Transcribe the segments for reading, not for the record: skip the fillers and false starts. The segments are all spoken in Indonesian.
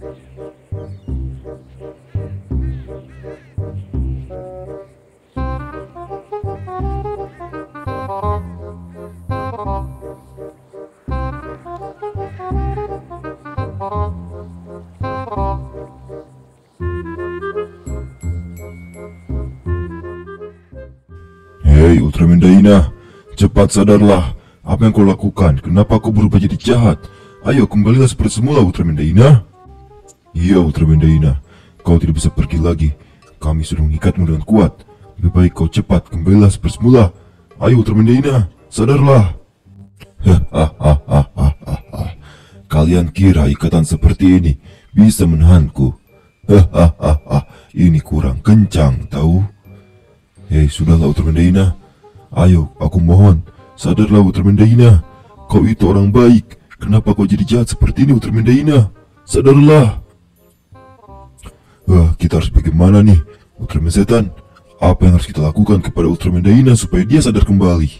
Hei Ultraman Dyna, cepat sadarlah. Apa yang kau lakukan? Kenapa kau berubah jadi jahat? Ayo kembalilah seperti semula Ultraman Dyna. Iya Ultraman Dyna, kau tidak bisa pergi lagi. Kami sudah mengikatmu dengan kuat. Lebih baik kau cepat kembalilah seperti semula. Ayo Ultraman Dyna, sadarlah. Hahaha. Kalian kira ikatan seperti ini bisa menahanku? Hahaha. Ini kurang kencang, tahu? Hei, sudahlah Ultraman Dyna. Ayo, aku mohon, sadarlah Ultraman Dyna. Kau itu orang baik. Kenapa kau jadi jahat seperti ini Ultraman Dyna? Sadarlah. Wah, kita harus bagaimana nih Ultraman Setan? Apa yang harus kita lakukan kepada Ultraman Dyna supaya dia sadar kembali?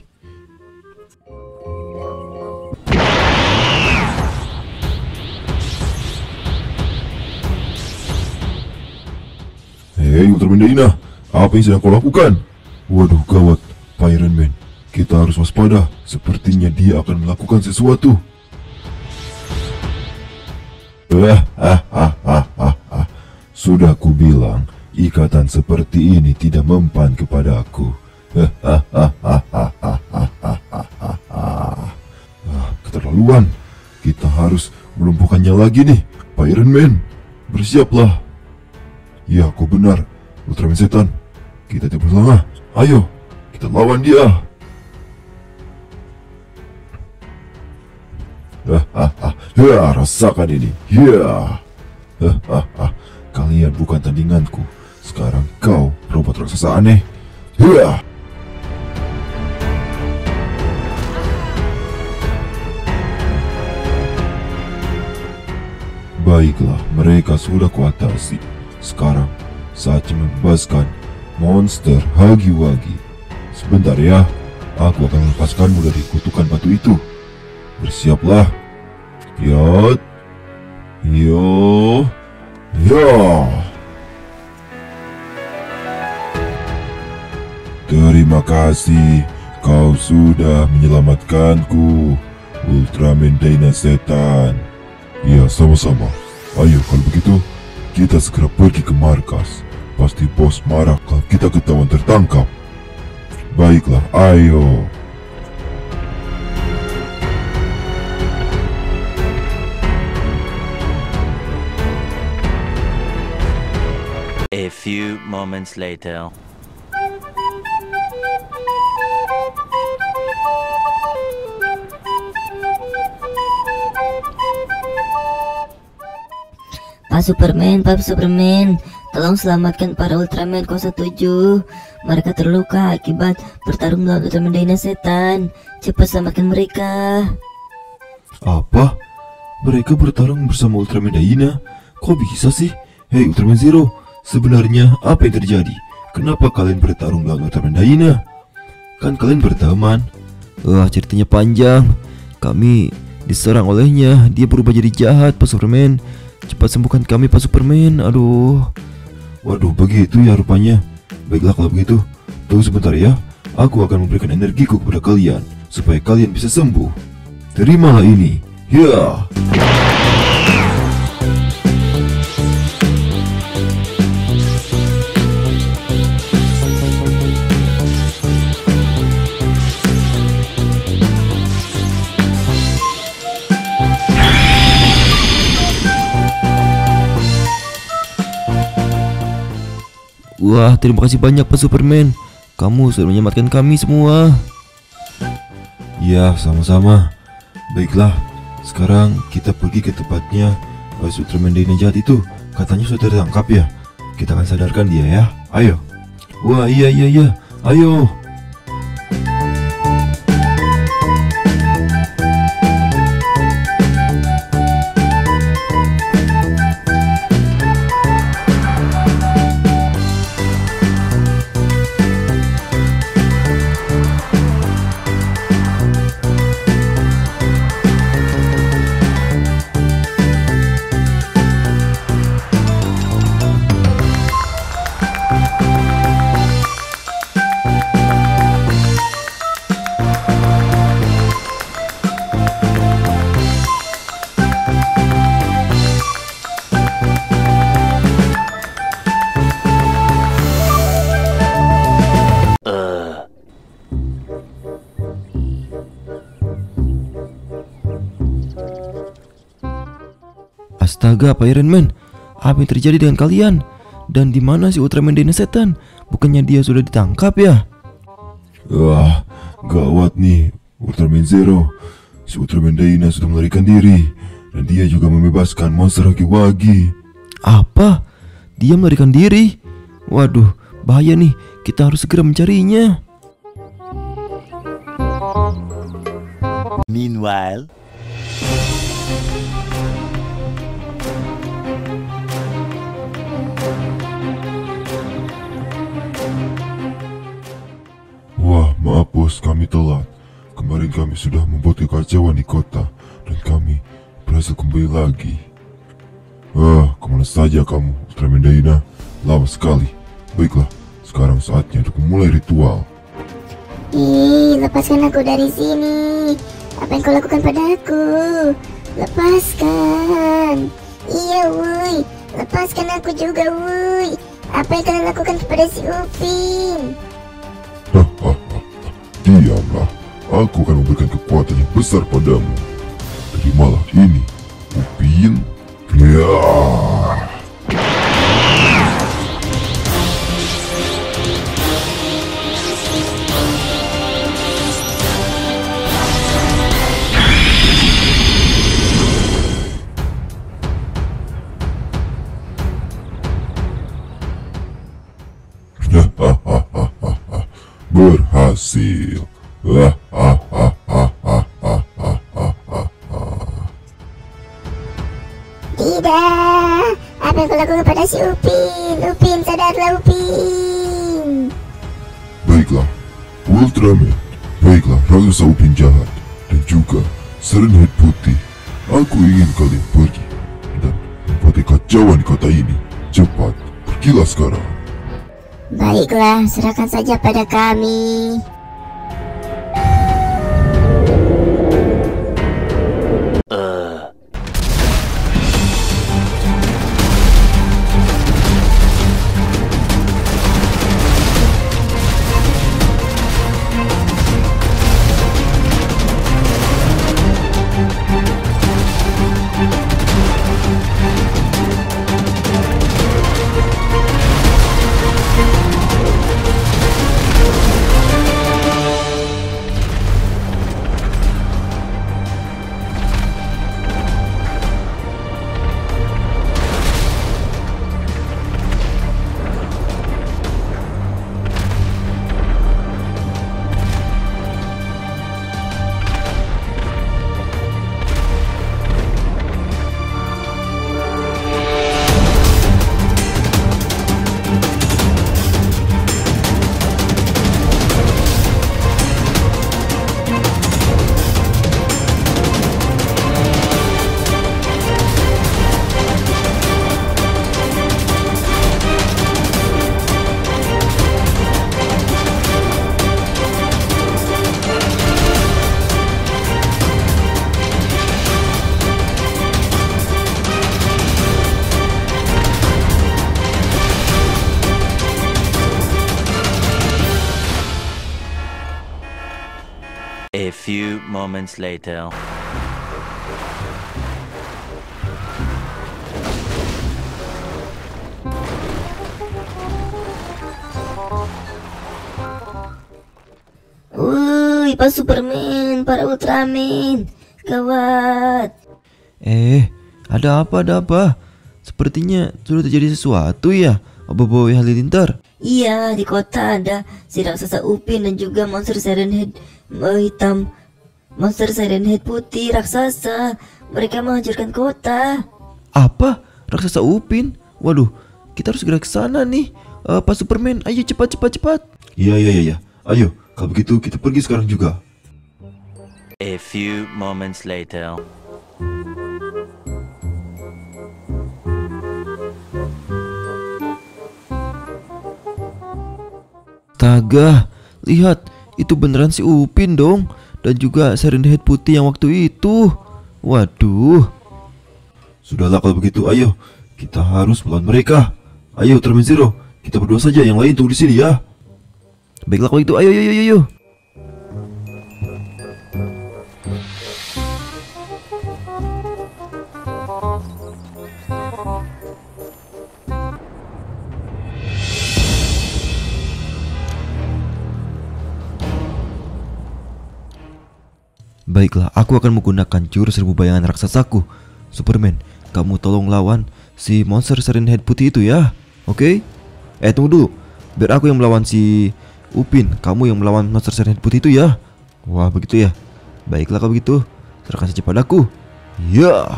Hei Ultraman Dyna, apa yang sedang kau lakukan? Waduh gawat, Iron Man, kita harus waspada. Sepertinya dia akan melakukan sesuatu. Sudah ku bilang, ikatan seperti ini tidak mempan kepada aku. Keterlaluan. Kita harus melumpuhkannya lagi nih, Iron Man. Bersiaplah. Ya, kau benar, Ultraman Setan. Kita tidak boleh lengah. Ayo, kita lawan dia. Ya, rasakan ini. Ya. Kalian bukan tandinganku. Sekarang kau robot raksasa aneh. Ya. Baiklah, mereka sudah kuatasi. Sekarang saatnya membebaskan monster Huggy Wuggy. Sebentar ya, aku akan melepaskanmu dari kutukan batu itu. Bersiaplah. Yot. Yo. Yo. Terima kasih, kau sudah menyelamatkanku, Ultraman Dyna Setan. Ya, sama-sama. Ayo, kalau begitu, kita segera pergi ke markas. Pasti bos marah kalau kita ketahuan tertangkap. Baiklah, ayo. A few moments later. Pak Superman, tolong selamatkan para Ultraman Kota 7. Mereka terluka akibat bertarung melawan Ultraman Dyna Setan. Cepat selamatkan mereka. Apa? Mereka bertarung bersama Ultraman Dyna? Kok bisa sih? Hei Ultraman Zero, sebenarnya apa yang terjadi? Kenapa kalian bertarung melawan Ultraman Dyna? Kan kalian berteman. Wah, ceritanya panjang. Kami diserang olehnya. Dia berubah jadi jahat, Pak Superman. Cepat sembuhkan kami, Pak Superman. Aduh. Waduh, begitu ya rupanya. Baiklah kalau begitu, tunggu sebentar ya. Aku akan memberikan energiku kepada kalian supaya kalian bisa sembuh. Terimalah ini. Ya. Wah, terima kasih banyak Pak Superman. Kamu sudah menyelamatkan kami semua. Ya, sama-sama. Baiklah, sekarang kita pergi ke tempatnya Ultraman Dyna jahat itu. Katanya sudah tertangkap ya. Kita akan sadarkan dia ya. Ayo. Wah, iya. Ayo. Astaga, Pak Iron Man, apa yang terjadi dengan kalian? Dan di mana si Ultraman Dyna Setan? Bukannya dia sudah ditangkap ya? Wah, gawat nih, Ultraman Zero. Si Ultraman Dyna sudah melarikan diri, dan dia juga membebaskan monster Huggy Wuggy. Apa? Dia melarikan diri? Waduh, bahaya nih. Kita harus segera mencarinya. Meanwhile, wah, maaf bos, kami telat. Kemarin kami sudah membuat kekacauan di kota, dan kami berhasil kembali lagi. Wah, kemana saja kamu, Ultraman Dyna? Lama sekali. Baiklah, sekarang saatnya untuk memulai ritual. Ih, lepaskan aku dari sini. Apa yang kau lakukan padaku? Lepaskan. Iya woi, lepaskan aku juga woi. Apa yang kalian lakukan kepada si Upin? Diamlah, aku akan memberikan kekuatan yang besar padamu. Terimalah ini, Upin. Berhasil. Tidak, apa yang kulakukan pada si Upin? Upin, sadarlah Upin. Baiklah, Ultraman. Baiklah, raksasa Upin jahat dan juga Siren Head putih. Aku ingin kalian pergi dan membuat kekacauan di kota ini. Cepat, pergilah sekarang. Baiklah, serahkan saja pada kami. A few moments later. Woi, Pak Superman, para Ultraman, gawat. Ada apa? Sepertinya sudah terjadi sesuatu ya, Boboiboy Halilintar. Iya, di kota ada si raksasa Upin dan juga monster Siren Head hitam, monster Siren Head putih raksasa. Mereka menghancurkan kota. Apa? Raksasa Upin? Waduh, kita harus segera ke sana nih. Pak Superman, ayo cepat. Iya. Ayo, kalau begitu kita pergi sekarang juga. A few moments later. Astaga, lihat, itu beneran si Upin dong. Dan juga Siren Head putih yang waktu itu. Waduh. Sudahlah kalau begitu, ayo, kita harus melawan mereka. Ayo Ultraman Zero, kita berdua saja, yang lain tunggu di sini ya. Baiklah kalau itu, ayo. Baiklah, aku akan menggunakan jurus serbu bayangan raksasaku. Superman, kamu tolong lawan si monster Siren Head putih itu ya. Oke? Tunggu dulu. Biar aku yang melawan si Upin, kamu yang melawan monster Siren Head putih itu ya. Wah, begitu ya. Baiklah kalau begitu, serahkan saja padaku. Ya.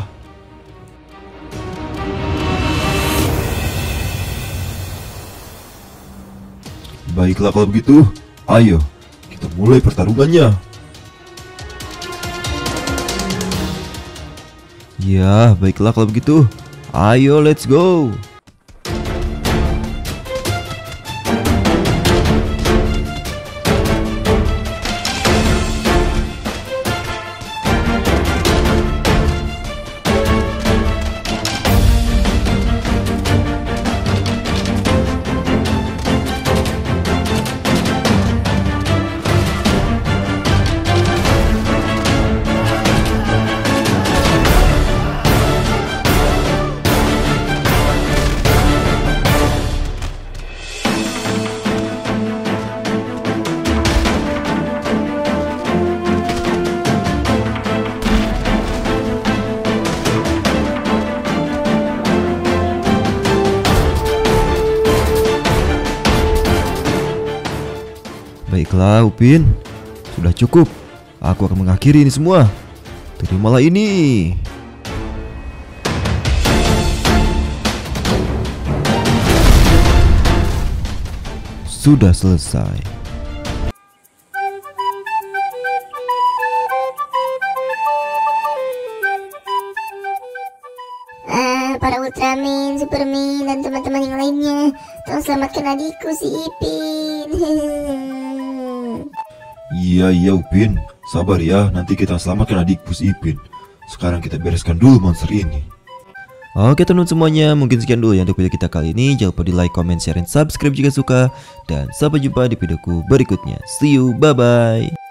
Baiklah kalau begitu, ayo kita mulai pertarungannya. Ya, baiklah kalau begitu. Ayo, let's go. Baiklah Upin, sudah cukup. Aku akan mengakhiri ini semua. Terimalah ini. Sudah selesai. Para Ultraman, Superman, dan teman-teman yang lainnya, tolong selamatkan adikku si Ipin. Iya, Upin. Sabar ya, nanti kita selamatkan adikku si Ipin. Sekarang kita bereskan dulu monster ini. Oke teman-teman semuanya, mungkin sekian dulu yang untuk video kita kali ini. Jangan lupa di like, comment, share, dan subscribe jika suka. Dan sampai jumpa di videoku berikutnya. See you, bye-bye.